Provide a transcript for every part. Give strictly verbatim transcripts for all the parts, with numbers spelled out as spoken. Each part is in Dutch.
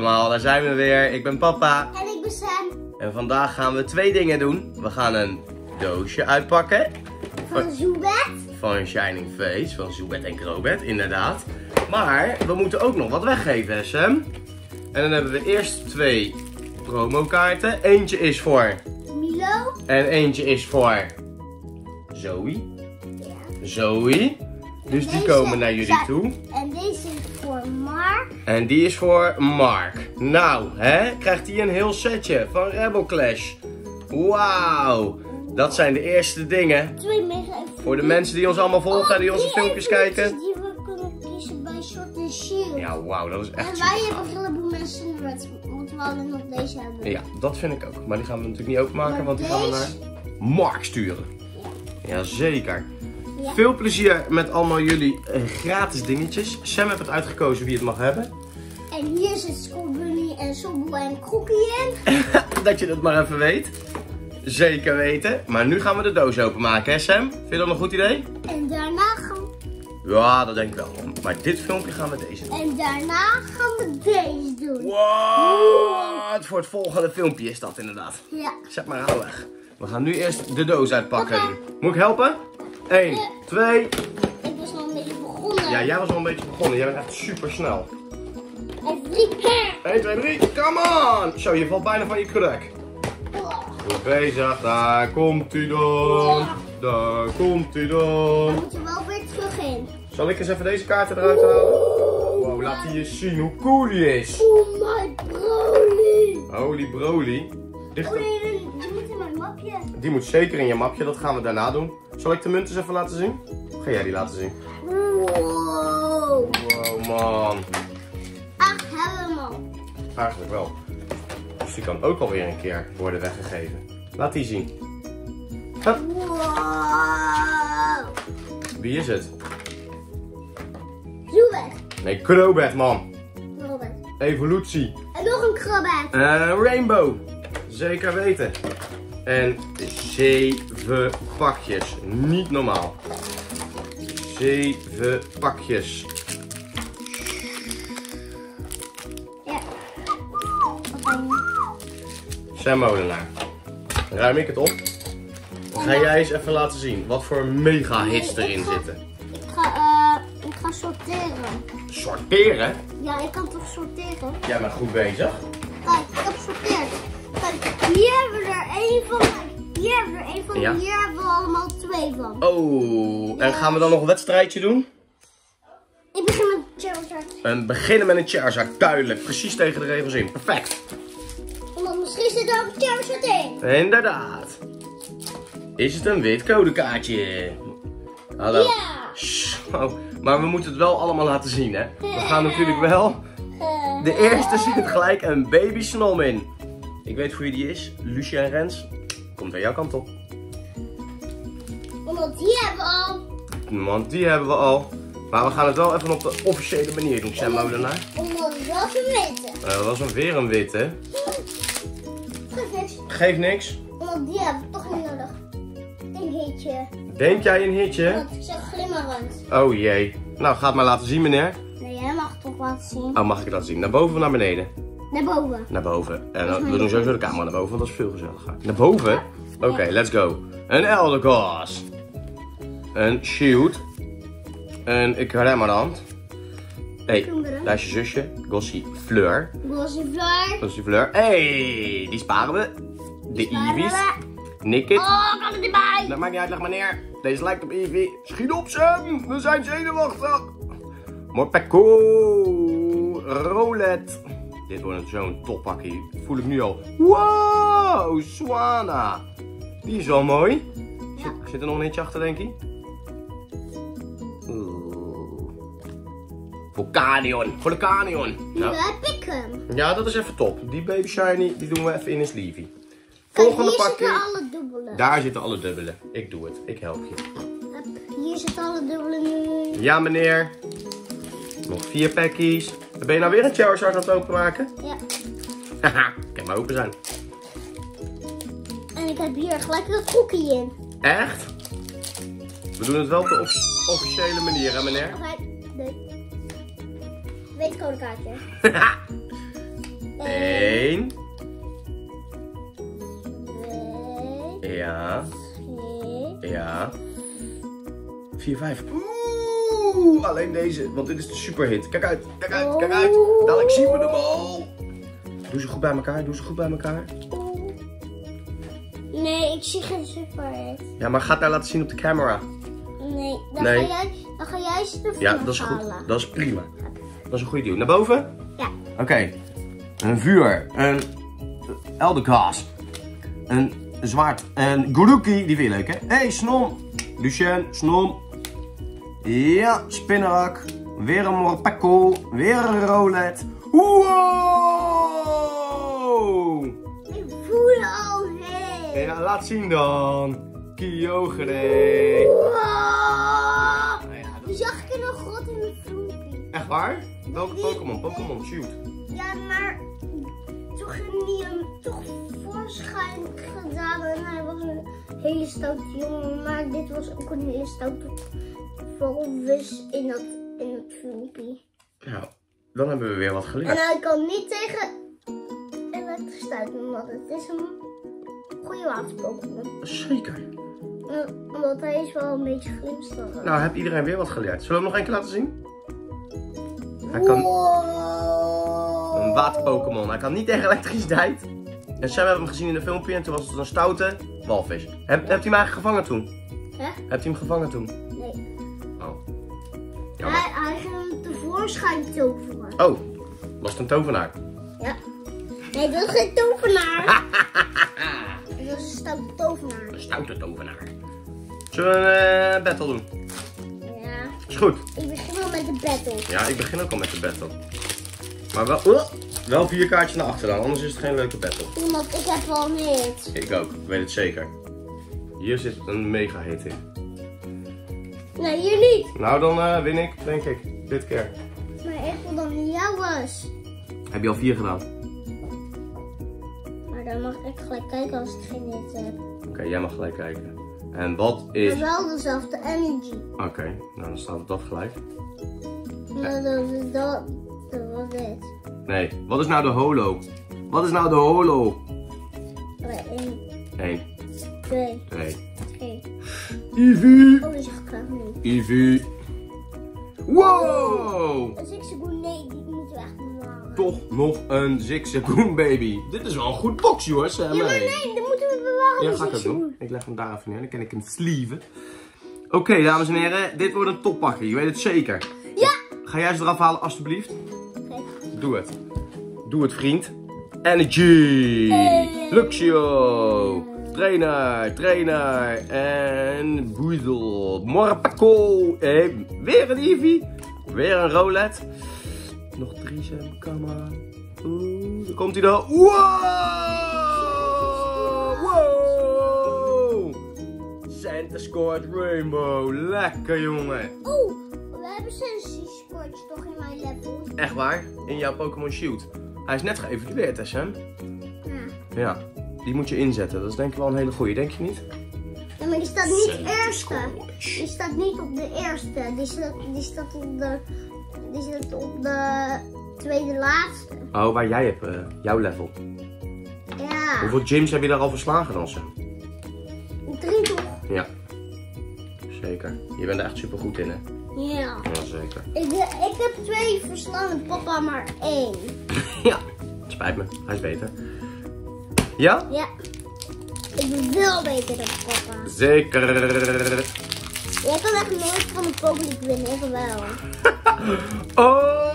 allemaal, daar zijn we weer. Ik ben papa. En ik ben Sam. En vandaag gaan we twee dingen doen. We gaan een doosje uitpakken. Van Zoebet. Van Shining Face, van Zoebet en Crobat, inderdaad. Maar we moeten ook nog wat weggeven, hè Sam? En dan hebben we eerst twee promokaarten. Eentje is voor Milo. En eentje is voor Zoe. Ja. Zoe. Dus en die komen naar jullie ja, toe. En deze is voor Mark. En die is voor Mark. Nou, hè? Krijgt hij een heel setje van Rebel Clash. Wauw. Dat zijn de eerste dingen. Twee mensen. Voor de mensen die ons allemaal volgen en die onze filmpjes kijken. Die we kunnen kiezen bij Sword and Shield. Ja, wauw, dat was echt en wij hebben een heleboel mensen in de want we hadden nog deze hebben. Ja, dat vind ik ook. Maar die gaan we natuurlijk niet openmaken, want die gaan we naar Mark sturen. Jazeker. Ja. Veel plezier met allemaal jullie gratis dingetjes. Sam heeft het uitgekozen wie het mag hebben. En hier zit Sobbunny en Sobble en Grookey in. Dat je dat maar even weet. Zeker weten. Maar nu gaan we de doos openmaken, hè Sam? Vind je dat een goed idee? En daarna gaan we... Ja, dat denk ik wel. Maar dit filmpje gaan we deze doen. En daarna gaan we deze doen. Wow! Voor het volgende filmpje is dat inderdaad. Ja. Zet maar aan weg. We gaan nu eerst de doos uitpakken. Okay. Moet ik helpen? één, twee... Ik was nog een beetje begonnen. Ja, jij was al een beetje begonnen. Jij bent echt super snel. één, twee, drie, come on! Zo, je valt bijna van je kruk. Goed bezig, daar komt u dan. Ja. Daar komt u dan. Dan moet je wel weer terug in. Zal ik eens even deze kaarten eruit halen? Wow, laat hij je zien hoe cool die is. Oh my broly. Holy broly. Ligt oh nee, nee, die moet in mijn mapje. Die moet zeker in je mapje, dat gaan we daarna doen. Zal ik de muntjes even laten zien? Of ga jij die laten zien? Wow. Wow man. Echt helemaal. Eigenlijk wel. Dus die kan ook alweer een keer worden weggegeven. Laat die zien. Hup. Wow. Wie is het? Zoebet. Nee, Crobat man. Crobat. Evolutie. En nog een Crobat. En Rainbow. Zeker weten. En zeven pakjes. Niet normaal. Zeven pakjes. Ja. Sam Molenaar. Ruim ik het op. Dan ga jij eens even laten zien wat voor mega hits nee, erin ga, zitten. Ik ga, uh, ik ga sorteren. Sorteren? Ja, ik kan toch sorteren? Jij bent goed bezig. Kijk, ik heb sorteerd. Hier hebben we er één van, hier hebben we er één van, ja. Hier hebben we allemaal twee van. Oh, ja. En gaan we dan nog een wedstrijdje doen? Ik begin met een Charizard. En beginnen met een Charizard, duidelijk. Precies tegen de regels in, perfect. Want misschien zit er ook een Charizard in. Inderdaad. Is het een wit codekaartje? Hallo. Ja. Zo, maar we moeten het wel allemaal laten zien, hè. We gaan natuurlijk wel. De eerste zit gelijk een baby Snom in. Ik weet voor wie die is. Lucia en Rens. Komt bij jouw kant op. Want die hebben we al. Want die hebben we al. Maar we gaan het wel even op de officiële manier doen, Sam Molenaar. Omdat het was een witte. Dat was een weer een witte. Geef niks. Geeft niks. Want die hebben we toch niet nodig. Een hitje. Denk jij een hitje? Want ik zeg glimmerend. Oh jee. Nou, ga het maar laten zien, meneer. Nee, jij mag het toch laten zien. Oh, mag ik dat zien? Naar boven of naar beneden? Naar boven. Naar boven. En dan, we doen sowieso de camera naar boven, want dat is veel gezelliger. Naar boven? Oké, okay, let's go. Een Eldegoss. Een Shield. Een Cramorant. Hé, hey, daar is je zusje. Gossifleur. Gossifleur. Gossifleur. Hé, hey, die sparen we. De Eevees. Nick it. Oh, kan het erbij. Dat maakt niet uit, leg maar neer. Deze lijkt op Eevee. Schiet op, Sam. We zijn zenuwachtig. Morpeko. Rolet. Dit wordt zo'n toppakkie. Voel ik nu al. Wow, Swanna. Die is wel mooi. Zit, ja. Zit er nog een eentje achter, denk ik? Oeh. Volcanion. Volcanion. Nu nou. Heb ik hem. Ja, dat is even top. Die baby shiny, die doen we even in een sleevey. Volgende pakje. Daar zitten alle dubbelen. Daar zitten alle dubbelen. Ik doe het. Ik help je. Hier zitten alle dubbelen nu. Ja, meneer. Nog vier pakjes. Ben je nou weer een Charizard aan het openmaken? Ja. Haha, kan maar open zijn. En ik heb hier gelijk een Grookey in. Echt? We doen het wel op de off officiële manier, hè meneer? Oké, nee. Weet codekaartje. Eén. Ja. Ja. Vier, vijf. Oeh, alleen deze, want dit is de superhit. Kijk uit, kijk uit, kijk uit. Dadelijk zien we hem al. Doe ze goed bij elkaar, doe ze goed bij elkaar. Nee, ik zie geen superhit. Ja, maar ga het daar laten zien op de camera. Nee, dan, nee. Ga, jij, dan ga jij ze ervoor halen. Ja, dat is goed. Dat is prima. Dat is een goede deal. Naar boven? Ja. Oké. Okay. Een vuur. Een Eldegoss. Een zwaard. Een Grookey. Die vind je leuk, hè? Hé, hey, Snom. Lucien, Snom. Ja, Spinnerak. Weer een Morpeko. Weer een Rolet. Wow! Ik voel al heen. Ja, laat zien dan. Kyogre. Wow! Nou ja, dat... Toen zag ik er nog rot in de vroepie. Echt waar? Welke Pokémon? Pokémon, shoot. Ja, maar toch ging hij hem toch voorschijn gedaan en hij was een hele stoute jongen. Maar dit was ook een hele stoute walvis in dat, in dat filmpje. Nou, dan hebben we weer wat geleerd. En hij kan niet tegen elektrisch stuiten, omdat het is een goede waterpokémon. Zeker. Ja, omdat hij is wel een beetje glimstachtig. Nou, heb iedereen weer wat geleerd. Zullen we hem nog één keer laten zien? Hij kan... Wow. Een waterpokémon. Hij kan niet tegen elektriciteit. En Sam hebben hem gezien in een filmpje en toen was het een stoute walvis. Heb, ja. Hebt u hem eigenlijk gevangen toen? Hè? Hebt u hem gevangen toen? Nee. Oh. Hij, hij ging hem tevoorschijn toveren. Oh, was het een tovenaar? Ja. Nee, dat is geen tovenaar. Dat is een stoute tovenaar. Een stoute tovenaar. Zullen we een uh, battle doen? Is goed. Ik begin wel met de battle. Ja, ik begin ook al met de battle. Maar wel, oh, wel vier kaartjes naar achteraan, anders is het geen leuke battle. Omdat ik heb wel een hit. Ik ook, ik weet het zeker. Hier zit een mega hit in. Nee, hier niet. Nou, dan uh, win ik, denk ik, dit keer. Maar ik wil dan jouw was. Heb je al vier gedaan? Maar dan mag ik gelijk kijken als ik geen hit heb. Oké, okay, jij mag gelijk kijken. En wat is... Maar wel dezelfde energy. Oké, okay, nou dan staat het dat gelijk. Nou, dat is dat. Dat was dit. Nee, wat is nou de holo? Wat is nou de holo? Eén. Eén. Twee. Twee. Twee. Eevee. Oh, dat zag ik niet. Eevee. Wow! Een Zigzagoon, nee, die moeten we echt bewaren. Toch nog een Zigzagoon, baby. Dit is wel een goed boxje hoor, Sam. Ja, maar nee, dat moeten we bewaren. Ja, ga ik dat doen. Ik leg hem daar even neer, dan kan ik hem slieven. Oké, okay, dames en heren, dit wordt een toppakje, je weet het zeker. Ja! Ga jij ze eraf halen, alstublieft? Okay. Doe het. Doe het, vriend. Energy! Hey. Luxio! Trainer, trainer en Boedel. Morpeko. Hey, weer een Eevee. Weer een Rolet. Nog drie zijn, kom maar. Oeh, daar komt hij dan. Wow! Wow! Santa scoort Rainbow. Lekker, jongen. Oeh, we hebben Sensi scoort toch in mijn level. Echt waar? In jouw Pokémon Shield. Hij is net geëvalueerd, hè, Sam? Ja. Ja. Die moet je inzetten, dat is denk ik wel een hele goeie, denk je niet? Ja, maar die staat niet eerste. Die staat niet op de eerste, die staat, die staat, op, de, die staat op de tweede laatste. Oh, waar jij hebt, uh, jouw level. Ja. Hoeveel gyms heb je daar al verslagen dan, Sam? Drie toch? Ja. Zeker. Je bent er echt super goed in, hè? Ja. Ja, zeker. Ik, ik heb twee verslagen, papa maar één. Ja, spijt me, hij is beter. Ja? Ja. Ik ben wel beter dan papa. Zeker. Jij kan echt nooit van de Pokémon winnen, ik wel. Oh. Oh,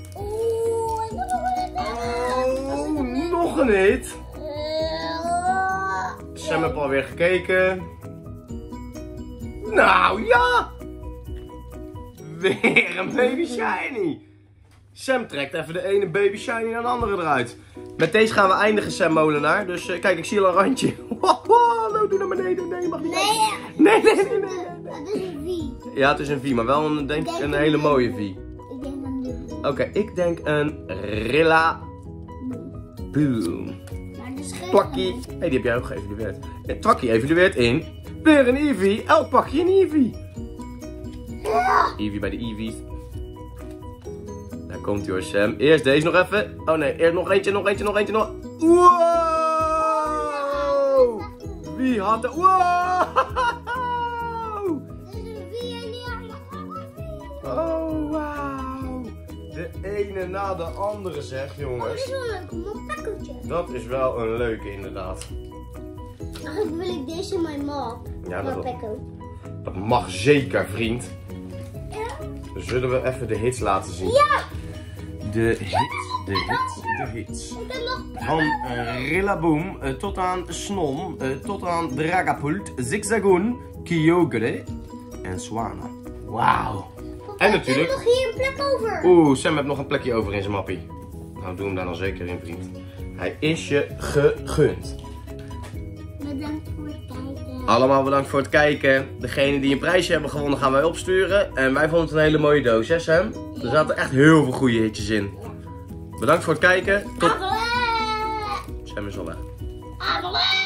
ik oh, nog, nog een hit. Uh, Sam heb alweer gekeken. Nou ja. Weer een baby shiny. Sam trekt even de ene baby shiny naar de andere eruit. Met deze gaan we eindigen, Sam Molenaar. Dus uh, kijk, ik zie al een randje. Hallo, doe naar beneden. Nee, mag niet. Nee, nee, nee, nee, nee. Het is een V. Ja, het is een V, maar wel een, denk ik denk een hele een mooie V. Ik denk een V. Oké, okay, ik denk een Rillaboom. Plakkie. Hé, hey, die heb jij ook geëvalueerd. Plakkie evalueert in. Weer een Eevee. Elk pakje een Eevee. Ja. Eevee bij de Eevee. Daar komt hij hoor, Sam. Eerst deze nog even. Oh nee, eerst nog eentje, nog eentje, nog eentje, nog... Wow! Wie had er... Wow! Oh, wauw! De ene na de andere, zeg, jongens. Dat is wel een leuk Morpekootje. Dat is wel een leuke, inderdaad. Eigenlijk wil ik deze in mijn map. Ja, dat, dat mag zeker, vriend. Zullen we even de hits laten zien? Ja! De hits, de hits, de hits. Van uh, Rillaboom uh, tot aan Snom, uh, tot aan Dragapult, Zigzagoon, Kyogre en Swanna. Wauw! En natuurlijk... Ik heb nog hier een plek over. Oeh, Sam heeft nog een plekje over in zijn mappie. Nou, doe hem daar dan zeker in, vriend. Hij is je gegund. Bedankt voor het kijken. Allemaal bedankt voor het kijken. Degene die een prijsje hebben gewonnen gaan wij opsturen. En wij vonden het een hele mooie doos, hè Sam? Ja. Er zaten echt heel veel goede hitjes in. Ja. Bedankt voor het kijken. Tot... Sam is al weg.